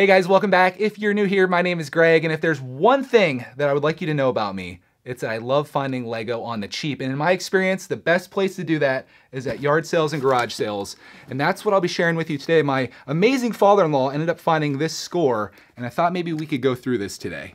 Hey guys, welcome back. If you're new here, my name is Greg, and if there's one thing that I would like you to know about me, it's that I love finding Lego on the cheap. And in my experience, the best place to do that is at yard sales and garage sales. And that's what I'll be sharing with you today. My amazing father-in-law ended up finding this score, and I thought maybe we could go through this today.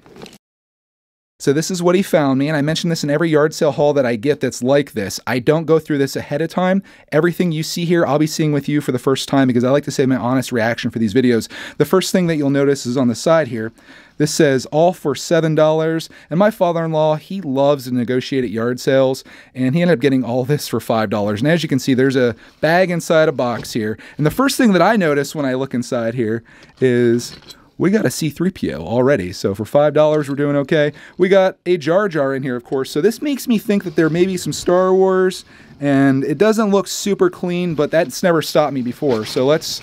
So this is what he found me, and I mention this in every yard sale haul that I get that's like this. I don't go through this ahead of time. Everything you see here, I'll be seeing with you for the first time because I like to save my honest reaction for these videos. The first thing that you'll notice is on the side here. This says all for $7, and my father-in-law, he loves to negotiate at yard sales, and he ended up getting all this for $5. And as you can see, there's a bag inside a box here. And the first thing that I notice when I look inside here is we got a C-3PO already, so for $5, we're doing okay. We got a Jar Jar in here, of course, so this makes me think that there may be some Star Wars, and it doesn't look super clean, but that's never stopped me before. So let's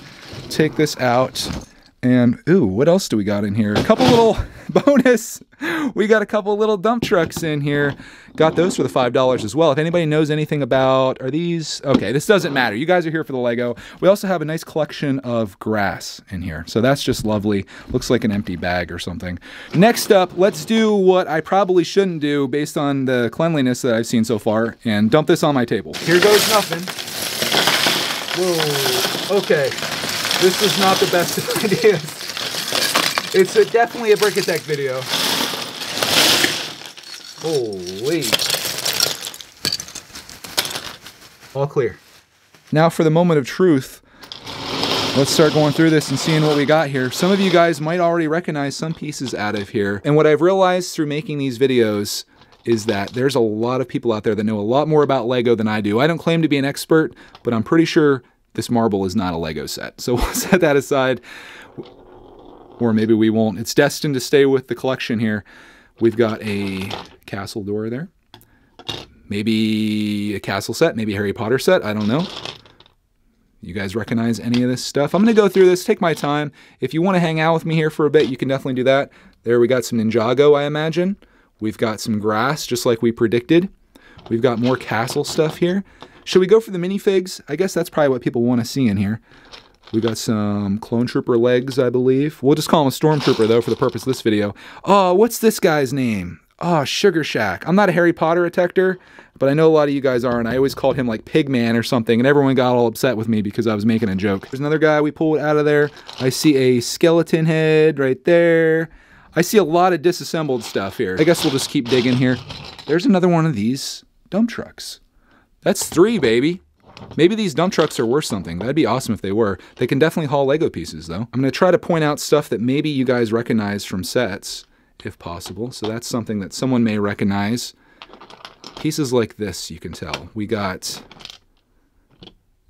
take this out, and ooh, what else do we got in here? A couple little bonus. We got a couple little dump trucks in here. Got those for the $5 as well. If anybody knows anything about, are these? Okay, this doesn't matter. You guys are here for the Lego. We also have a nice collection of grass in here. So that's just lovely. Looks like an empty bag or something. Next up, let's do what I probably shouldn't do based on the cleanliness that I've seen so far and dump this on my table. Here goes nothing. Whoa, okay. This is not the best of ideas. It's definitely a Brick-a-Tech video. Holy. All clear. Now for the moment of truth, let's start going through this and seeing what we got here. Some of you guys might already recognize some pieces out of here. And what I've realized through making these videos is that there's a lot of people out there that know a lot more about Lego than I do. I don't claim to be an expert, but I'm pretty sure this marble is not a Lego set. So we'll set that aside. Or maybe we won't. It's destined to stay with the collection here. We've got a castle door there. Maybe a castle set, maybe a Harry Potter set, I don't know. You guys recognize any of this stuff? I'm gonna go through this, take my time. If you wanna hang out with me here for a bit, you can definitely do that. There, we got some Ninjago, I imagine. We've got some grass, just like we predicted. We've got more castle stuff here. Should we go for the minifigs? I guess that's probably what people wanna see in here. We got some clone trooper legs, I believe. We'll just call him a stormtrooper, though, for the purpose of this video. Oh, what's this guy's name? Oh, Sugar Shack. I'm not a Harry Potter detector, but I know a lot of you guys are, and I always called him like Pigman or something, and everyone got all upset with me because I was making a joke. There's another guy we pulled out of there. I see a skeleton head right there. I see a lot of disassembled stuff here. I guess we'll just keep digging here. There's another one of these dump trucks. That's three, baby. Maybe these dump trucks are worth something. That'd be awesome if they were. They can definitely haul Lego pieces, though. I'm gonna try to point out stuff that maybe you guys recognize from sets, if possible. So that's something that someone may recognize. Pieces like this, you can tell. We got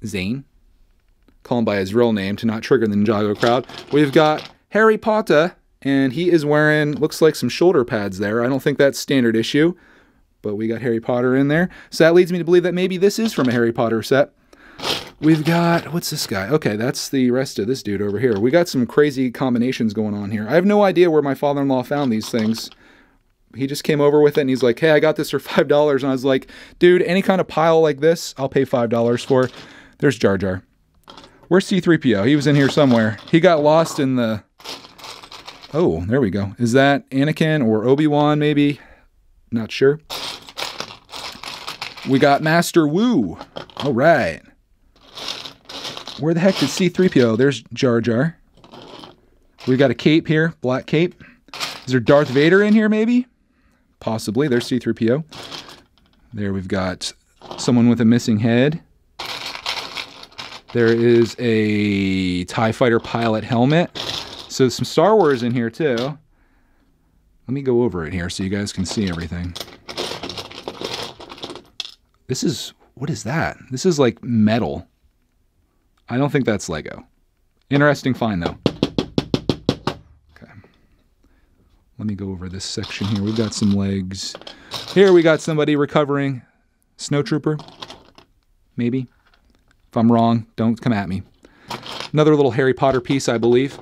Zane. Call him by his real name to not trigger the Ninjago crowd. We've got Harry Potter, and he is wearing, looks like some shoulder pads there. I don't think that's standard issue. But we got Harry Potter in there. So that leads me to believe that maybe this is from a Harry Potter set. We've got, what's this guy? Okay, that's the rest of this dude over here. We got some crazy combinations going on here. I have no idea where my father-in-law found these things. He just came over with it and he's like, hey, I got this for $5. And I was like, dude, any kind of pile like this, I'll pay $5 for. There's Jar Jar. Where's C-3PO? He was in here somewhere. He got lost in the, oh, there we go. Is that Anakin or Obi-Wan maybe? Not sure. We got Master Wu. All right. Where the heck did C-3PO? There's Jar Jar. We got a cape here, black cape. Is there Darth Vader in here maybe? Possibly, there's C-3PO. There we've got someone with a missing head. There is a TIE fighter pilot helmet. So some Star Wars in here too. Let me go over it here so you guys can see everything. This is, what is that? This is like metal. I don't think that's Lego. Interesting find though. Okay. Let me go over this section here. We've got some legs. Here we got somebody recovering. Snowtrooper, maybe. If I'm wrong, don't come at me. Another little Harry Potter piece, I believe.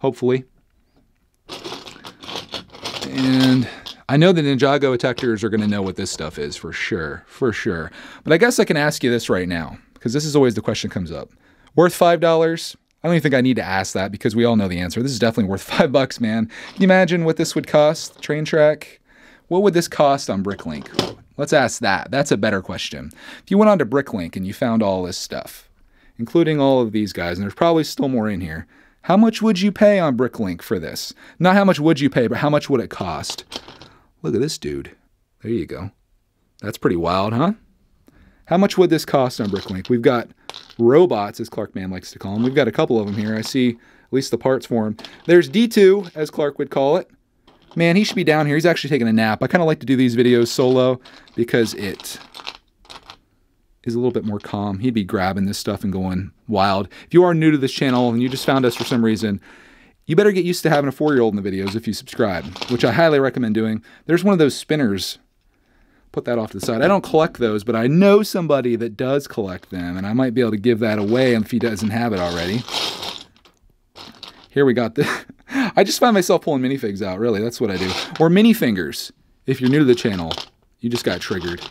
Hopefully. And I know the Ninjago detectors are going to know what this stuff is for sure, But I guess I can ask you this right now, because this is always the question that comes up. Worth $5? I don't even think I need to ask that because we all know the answer. This is definitely worth $5, man. Can you imagine what this would cost? Train track? What would this cost on BrickLink? Let's ask that. That's a better question. If you went on to BrickLink and you found all this stuff, including all of these guys, and there's probably still more in here, how much would you pay on BrickLink for this? Not how much would you pay, but how much would it cost? Look at this dude. There you go. That's pretty wild, huh? How much would this cost on BrickLink? We've got robots, as Clark Man likes to call them. We've got a couple of them here. I see at least the parts for them. There's D2, as Clark would call it. Man, he should be down here. He's actually taking a nap. I kind of like to do these videos solo because it is a little bit more calm. He'd be grabbing this stuff and going wild. If you are new to this channel and you just found us for some reason, you better get used to having a 4-year-old in the videos if you subscribe, which I highly recommend doing. There's one of those spinners. Put that off to the side. I don't collect those, but I know somebody that does collect them, and I might be able to give that away if he doesn't have it already. Here we got this. I just find myself pulling minifigs out, really. That's what I do. Or mini fingers. If you're new to the channel, you just got triggered.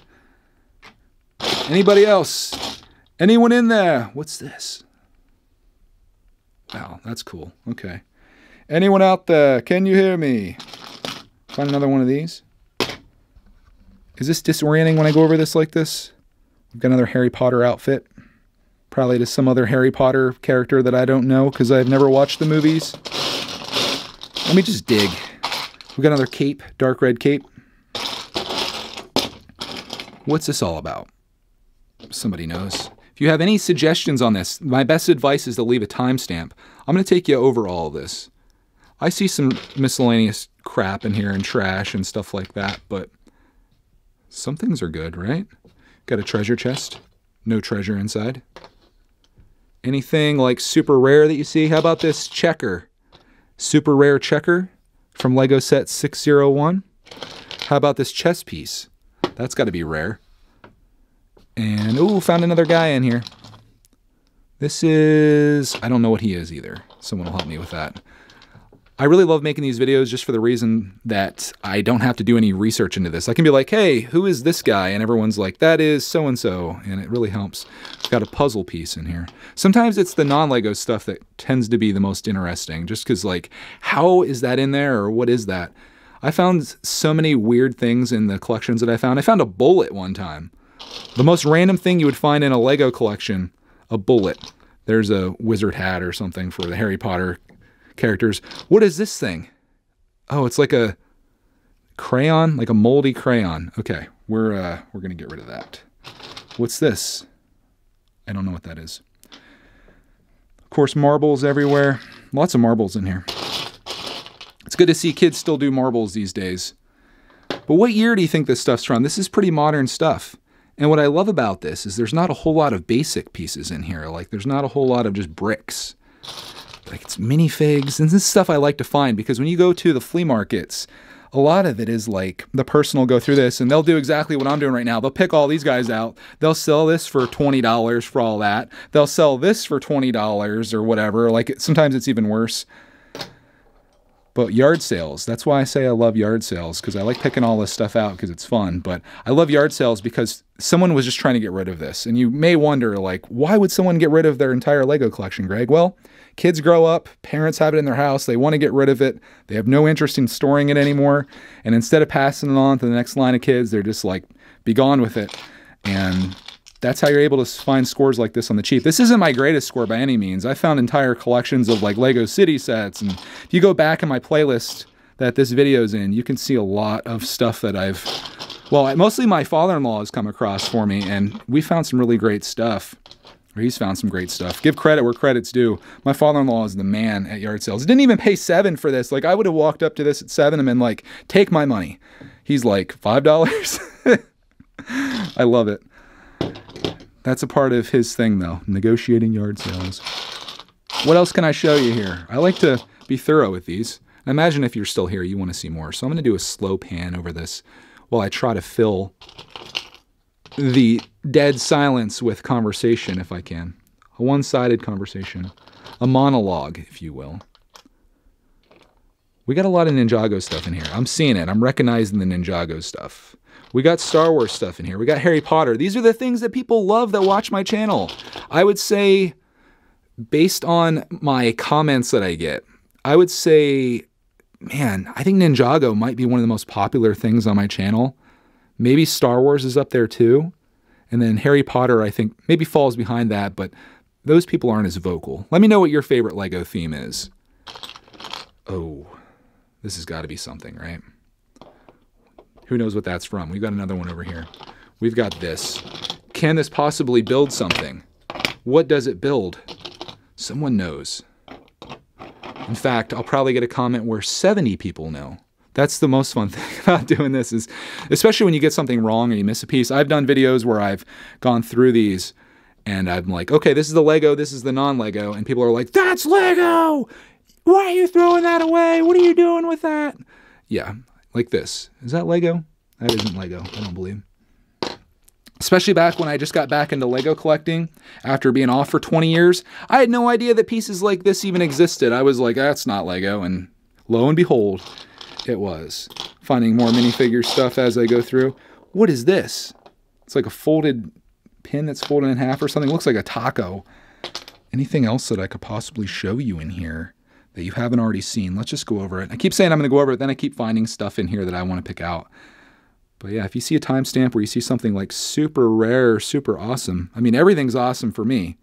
Anybody else? Anyone in there? What's this? Wow, that's cool. Okay. Anyone out there? Can you hear me? Find another one of these. Is this disorienting when I go over this like this? I've got another Harry Potter outfit. Probably to some other Harry Potter character that I don't know because I've never watched the movies. Let me just dig. We've got another cape, dark red cape. What's this all about? Somebody knows. If you have any suggestions on this, my best advice is to leave a timestamp. I'm going to take you over all of this. I see some miscellaneous crap in here and trash and stuff like that, but some things are good, right? Got a treasure chest. No treasure inside. Anything like super rare that you see? How about this checker? Super rare checker from Lego set 601. How about this chess piece? That's got to be rare. And, ooh, found another guy in here. This is... I don't know what he is either. Someone will help me with that. I really love making these videos just for the reason that I don't have to do any research into this. I can be like, hey, who is this guy? And everyone's like, that is so-and-so. And it really helps. It's got a puzzle piece in here. Sometimes it's the non-Lego stuff that tends to be the most interesting. Just because, like, how is that in there? Or what is that? I found so many weird things in the collections that I found. I found a bullet one time. The most random thing you would find in a Lego collection, a bullet. There's a wizard hat or something for the Harry Potter characters. What is this thing? Oh, it's like a crayon, like a moldy crayon. Okay, we're gonna get rid of that. What's this? I don't know what that is. Of course, marbles everywhere. Lots of marbles in here. It's good to see kids still do marbles these days. But what year do you think this stuff's from? This is pretty modern stuff. And what I love about this is there's not a whole lot of basic pieces in here. Like, there's not a whole lot of just bricks. Like, it's minifigs, and this is stuff I like to find because when you go to the flea markets, a lot of it is like the person will go through this and they'll do exactly what I'm doing right now. They'll pick all these guys out. They'll sell this for $20 for all that. They'll sell this for $20 or whatever. Like, sometimes it's even worse. But yard sales, that's why I say I love yard sales, because I like picking all this stuff out because it's fun. But I love yard sales because someone was just trying to get rid of this. And you may wonder, like, why would someone get rid of their entire Lego collection, Greg? Well, kids grow up, parents have it in their house, they want to get rid of it, they have no interest in storing it anymore. And instead of passing it on to the next line of kids, they're just like, be gone with it. And that's how you're able to find scores like this on the cheap. This isn't my greatest score by any means. I found entire collections of like Lego City sets. And if you go back in my playlist that this video's in, you can see a lot of stuff that I've, well, mostly my father-in-law has come across for me, and we found some really great stuff. Or he's found some great stuff. Give credit where credit's due. My father-in-law is the man at yard sales. He didn't even pay $7 for this. Like, I would have walked up to this at $7 and been like, take my money. He's like, $5? I love it. That's a part of his thing, though, negotiating yard sales. What else can I show you here? I like to be thorough with these. I imagine if you're still here, you want to see more. So I'm going to do a slow pan over this while I try to fill the dead silence with conversation, if I can. A one-sided conversation. A monologue, if you will. We got a lot of Ninjago stuff in here. I'm seeing it. I'm recognizing the Ninjago stuff. We got Star Wars stuff in here. We got Harry Potter. These are the things that people love that watch my channel. I would say based on my comments that I get, I would say, man, I think Ninjago might be one of the most popular things on my channel. Maybe Star Wars is up there too. And then Harry Potter, I think, maybe falls behind that, but those people aren't as vocal. Let me know what your favorite LEGO theme is. Oh, this has got to be something, right? Who knows what that's from? We've got another one over here. We've got this. Can this possibly build something? What does it build? Someone knows. In fact, I'll probably get a comment where 70 people know. That's the most fun thing about doing this is, especially when you get something wrong or you miss a piece. I've done videos where I've gone through these and I'm like, okay, this is the LEGO, this is the non-LEGO. And people are like, that's LEGO! Why are you throwing that away? What are you doing with that? Yeah, like this. Is that LEGO? That isn't LEGO, I don't believe. Especially back when I just got back into LEGO collecting after being off for 20 years. I had no idea that pieces like this even existed. I was like, that's not LEGO. And lo and behold, it was. Finding more minifigure stuff as I go through. What is this? It's like a folded pin that's folded in half or something. It looks like a taco. Anything else that I could possibly show you in here that you haven't already seen? Let's just go over it. I keep saying I'm going to go over it, then I keep finding stuff in here that I want to pick out. But yeah, if you see a timestamp where you see something like super rare, super awesome, I mean, everything's awesome for me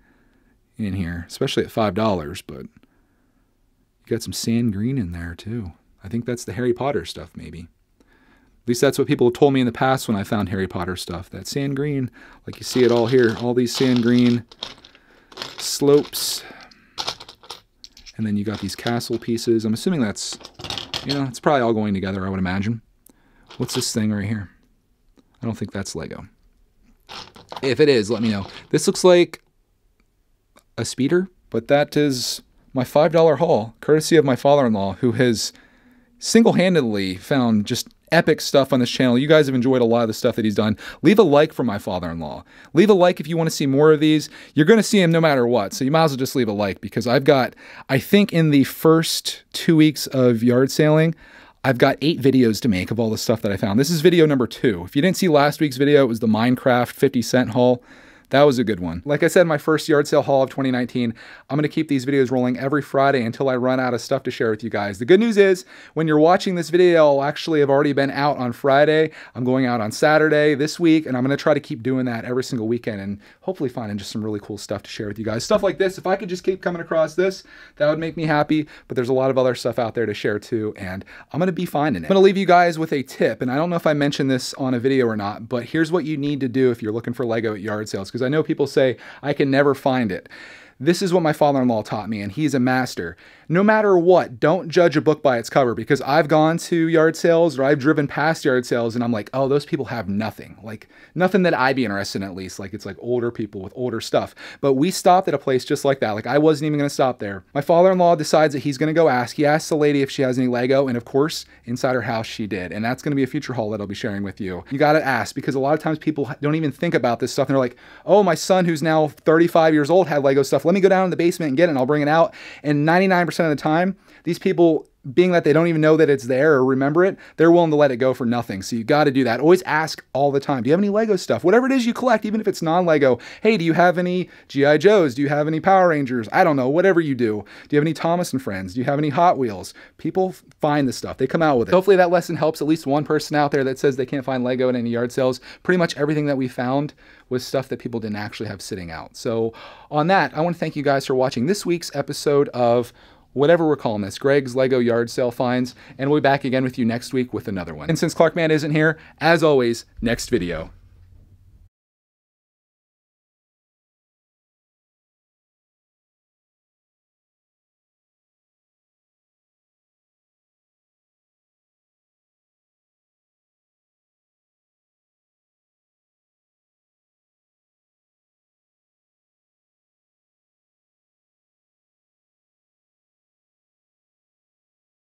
in here, especially at $5, but you got some sand green in there too. I think that's the Harry Potter stuff, maybe. At least that's what people have told me in the past when I found Harry Potter stuff. That sand green, like you see it all here, all these sand green slopes. And then you got these castle pieces. I'm assuming that's, you know, it's probably all going together, I would imagine. What's this thing right here? I don't think that's LEGO. If it is, let me know. This looks like a speeder, but that is my $5 haul, courtesy of my father-in-law, who has single-handedly found just epic stuff on this channel. You guys have enjoyed a lot of the stuff that he's done. Leave a like for my father-in-law. Leave a like if you want to see more of these. You're going to see him no matter what, so you might as well just leave a like, because I've got, I think in the first 2 weeks of yard sailing, I've got 8 videos to make of all the stuff that I found. This is video number 2. If you didn't see last week's video, it was the Minecraft 50-cent haul. That was a good one. Like I said, my first yard sale haul of 2019, I'm going to keep these videos rolling every Friday until I run out of stuff to share with you guys. The good news is, when you're watching this video, I'll actually have already been out on Friday. I'm going out on Saturday this week, and I'm going to try to keep doing that every single weekend and hopefully finding just some really cool stuff to share with you guys. Stuff like this, if I could just keep coming across this, that would make me happy, but there's a lot of other stuff out there to share too, and I'm going to be finding it. I'm going to leave you guys with a tip, and I don't know if I mentioned this on a video or not, but here's what you need to do if you're looking for LEGO at yard sales. Because I know people say, I can never find it. This is what my father-in-law taught me, and he's a master. No matter what, don't judge a book by its cover, because I've gone to yard sales or I've driven past yard sales and I'm like, oh, those people have nothing. Like nothing that I'd be interested in, at least. Like it's like older people with older stuff. But we stopped at a place just like that. Like I wasn't even gonna stop there. My father-in-law decides that he's gonna go ask. He asks the lady if she has any LEGO, and of course, inside her house, she did. And that's gonna be a future haul that I'll be sharing with you. You gotta ask, because a lot of times people don't even think about this stuff. And they're like, oh, my son who's now 35 years old had LEGO stuff. Let me go down in the basement and get it and I'll bring it out. And 99% of the time, these people, being that they don't even know that it's there or remember it, they're willing to let it go for nothing. So you got to do that. Always ask all the time. Do you have any LEGO stuff? Whatever it is you collect, even if it's non-LEGO. Hey, do you have any G.I. Joes? Do you have any Power Rangers? I don't know. Whatever you do. Do you have any Thomas and Friends? Do you have any Hot Wheels? People find this stuff. They come out with it. Hopefully that lesson helps at least one person out there that says they can't find LEGO at any yard sales. Pretty much everything that we found was stuff that people didn't actually have sitting out. So on that, I want to thank you guys for watching this week's episode of whatever we're calling this, Greg's LEGO Yard Sale Finds, and we'll be back again with you next week with another one. And since Clark Man isn't here, as always, next video.